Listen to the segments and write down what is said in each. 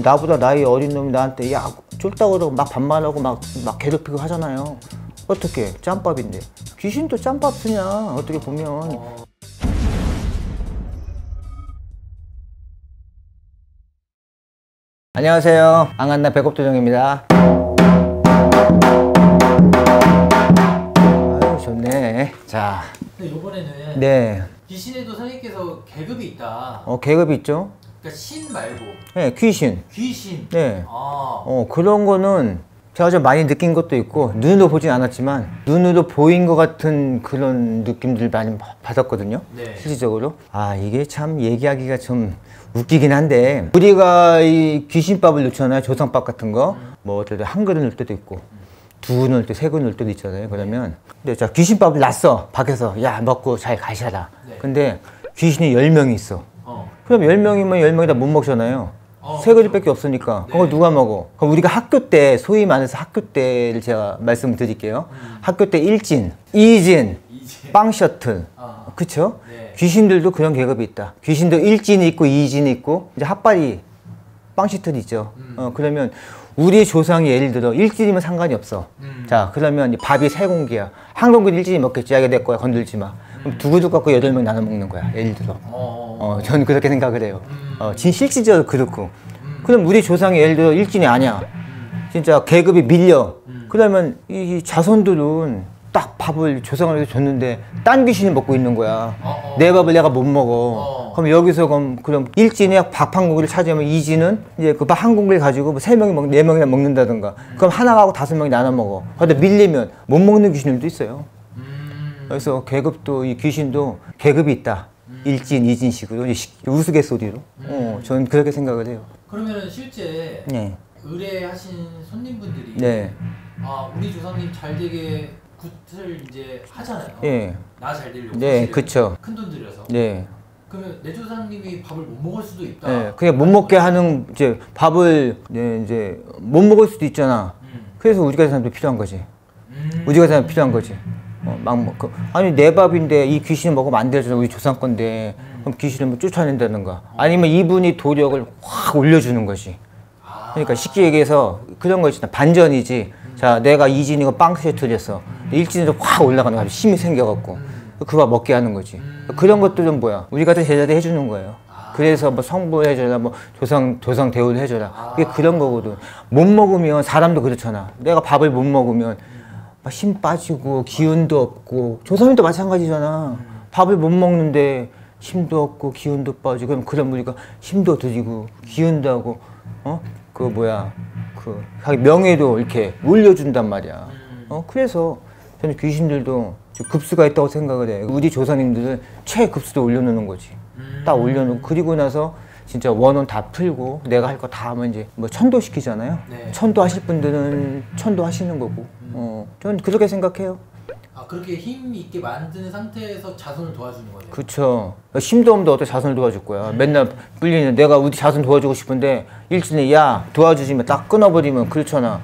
나보다 나이 어린 놈이 나한테 야 쫄딱 그러고 막 반말하고 막 개덕피고 하잖아요. 어떻게 짬밥인데. 귀신도 짬밥 쓰냐 어떻게 보면. 안녕하세요, 앙한나 배꼽도정입니다. 아유 좋네. 자 이번에는 네. 귀신에도 선생님께서 계급이 있다. 계급이 있죠. 그러니까 신 말고. 네, 귀신. 귀신. 네. 아. 그런 거는 제가 좀 많이 느낀 것도 있고, 눈으로 보진 않았지만 눈으로 보인 것 같은 그런 느낌들 많이 받았거든요. 네. 실질적으로. 아 이게 참 얘기하기가 좀 웃기긴 한데, 우리가 이 귀신밥을 넣잖아요. 조상밥 같은 거. 뭐 어쨌든 한 그릇 넣을 때도 있고 두 그릇 넣을 때, 세 그릇 넣을 때도 있잖아요. 그러면 근데 자 귀신밥을 놨어 밖에서. 야 먹고 잘 가시라. 네. 근데 귀신이 10명이 있어. 그럼 10명이면 10명이 다 못 먹잖아요. 세 그릇밖에 없으니까. 네. 그걸 누가 먹어? 그럼 우리가 학교 때, 소위 말해서 학교 때를 제가 말씀드릴게요. 학교 때 1진, 2진, 빵셔틀. 그쵸? 네. 귀신들도 그런 계급이 있다. 귀신도 1진이 있고 2진이 있고 이제 핫바리, 빵셔틀이 있죠. 그러면 우리 조상이 예를 들어 1진이면 상관이 없어. 자 그러면 밥이 3공기야. 한 공기는 1진이 먹겠지. 야 이게 내 거야 건들지 마. 그럼 두구두 갖고 8명 나눠 먹는 거야 예를 들어. 저는 그렇게 생각을 해요. 실질적으로 그렇고. 그럼 우리 조상이 예를 들어 1진이 아니야. 진짜 계급이 밀려. 그러면 이 자손들은 딱 밥을 조상한테 줬는데 딴 귀신이 먹고 있는 거야. 내 밥을 내가 못 먹어. 그럼 여기서 그럼 1진에 밥 한 공기를 차지하면 2진은 이제 그 밥 한 공기를 가지고 뭐 3명이 먹 4명이나 먹는다든가. 그럼 하나하고 5명이 나눠 먹어. 근데 밀리면 못 먹는 귀신들도 있어요. 그래서 계급도, 이 귀신도 계급이 있다. 1진, 2진식으로 우스갯소리로. 저는 그렇게 생각을 해요. 그러면 실제 네. 의뢰하신 손님분들이 네. 아 우리 조상님 잘 되게 굿을 이제 하잖아요. 네. 나 잘 되려고. 네, 그렇죠. 큰 돈 들여서. 네. 그러면 내 조상님이 밥을 못 먹을 수도 있다. 네, 그냥 못 먹게 하는 이제 밥을 이제 못 먹을 수도 있잖아. 그래서 우리가 사람도 필요한 거지. 우리가 사람 필요한 거지. 아니 내 밥인데 이 귀신을 먹으면 안 되잖아. 우리 조상 건데. 그럼 귀신을 뭐 쫓아낸다든가. 아니면 이분이 도력을 확 올려주는 거지. 그러니까 쉽게 얘기해서 그런 거 있잖아. 반전이지. 자 내가 2진이고 빵 세트였어. 1진으로 확 올라가는 거야. 힘이 생겨갖고 그거 먹게 하는 거지. 그런 것들은 뭐야 우리 같은 제자들 해주는 거예요. 그래서 뭐 성불해줘라, 뭐 조상 대우를 해줘라. 그게 그런 거거든. 못 먹으면 사람도 그렇잖아. 내가 밥을 못 먹으면 막 힘 빠지고 기운도 없고. 조상님도 마찬가지잖아. 밥을 못 먹는데 힘도 없고 기운도 빠지고. 그럼 우리가 힘도 드리고 기운도 하고 그 뭐야 그 명예도 이렇게 올려준단 말이야. 그래서 저는 귀신들도 급수가 있다고 생각을 해. 우리 조상님들은 최급수도 올려놓는 거지. 딱 올려놓고 그리고 나서 진짜 원혼 다 풀고 내가 할 거 다 하면 이제 뭐 천도시키잖아요. 네. 천도하실 분들은 천도하시는 거고. 저는 그렇게 생각해요. 아 그렇게 힘 있게 만드는 상태에서 자손을 도와주는 거예요? 그쵸. 힘도 없는데 어떻게 자손을 도와줄 거야. 맨날 불리는 내가 우리 자손 도와주고 싶은데 일진이 야 도와주지 마 딱 끊어버리면 그렇잖아.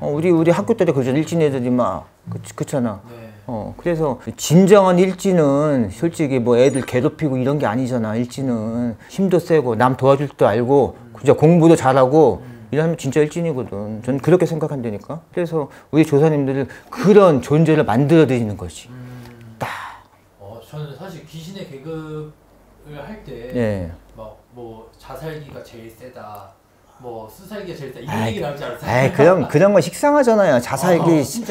우리 학교 때도 그렇잖아. 일진 애들이 막 그렇잖아. 네. 그래서 진정한 일진은 솔직히 뭐 애들 괴롭히고 이런 게 아니잖아. 일진은 힘도 세고 남 도와줄 줄 알고 진짜 공부도 잘하고 이러면 진짜 일진이거든. 저는 그렇게 생각한다니까. 그래서 우리 조사님들은 그런 존재를 만들어드리는 거지. 딱. 저는 사실 귀신의 계급을 할 때 네. 막 뭐 자살기가 제일 세다. 뭐 수살기가 제일 이런 얘기 나올 줄 알았어요. 그런 거 식상하잖아요. 자살기, 진짜.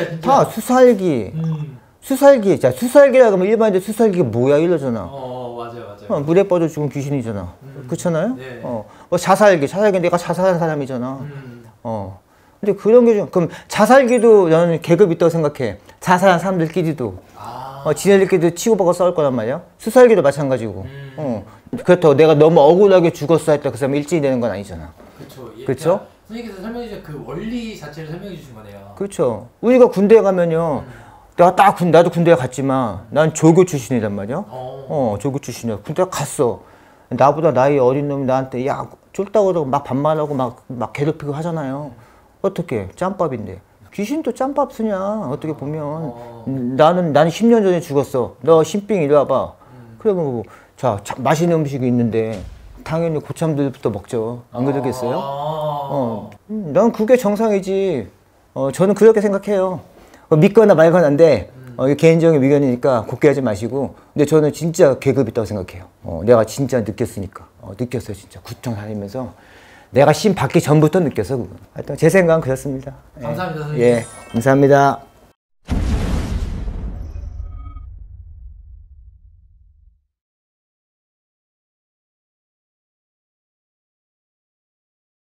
수살기. 수살기. 자, 수살기라고 하면 일반인들 수살기 뭐야 이러잖아. 맞아요. 물에 빠져 죽은 귀신이잖아. 그렇잖아요? 네. 자살기 내가 자살한 사람이잖아. 근데 그런 게 좀. 그럼 자살기도 나는 계급이 있다고 생각해. 자살한 사람들끼리도. 지네들끼리도 치고받고 싸울 거란 말이야. 수살기도 마찬가지고. 그렇다고 내가 너무 억울하게 죽었어 했다 그 사람이 일진이 되는 건 아니잖아. 그렇죠. 선생님께서 설명해 주신 그 원리 자체를 설명해 주신 거네요. 그렇죠. 우리가 군대에 가면요. 나도 군대에 갔지만 난 조교 출신이란 말이야. 조교 출신이야. 군대에 갔어. 나보다 나이 어린 놈이 나한테 야 쫄딱 그러고 막 반말하고 막 괴롭히고 하잖아요. 어떻게 짬밥인데. 귀신도 짬밥 쓰냐 어떻게 보면. 나는 10년 전에 죽었어. 너 신빙 이리 와봐. 그러면 뭐, 자 맛있는 음식이 있는데 당연히 고참들부터 먹죠. 안 그러겠어요? 아 난 그게 정상이지. 저는 그렇게 생각해요. 믿거나 말거나인데 개인적인 의견이니까 곱게 하지 마시고. 근데 저는 진짜 계급이 있다고 생각해요. 내가 진짜 느꼈으니까. 느꼈어요. 진짜 구청 다니면서 내가 씬 받기 전부터 느꼈어. 그건. 하여튼 제 생각은 그렇습니다. 감사합니다. 예, 선생님. 예, 감사합니다.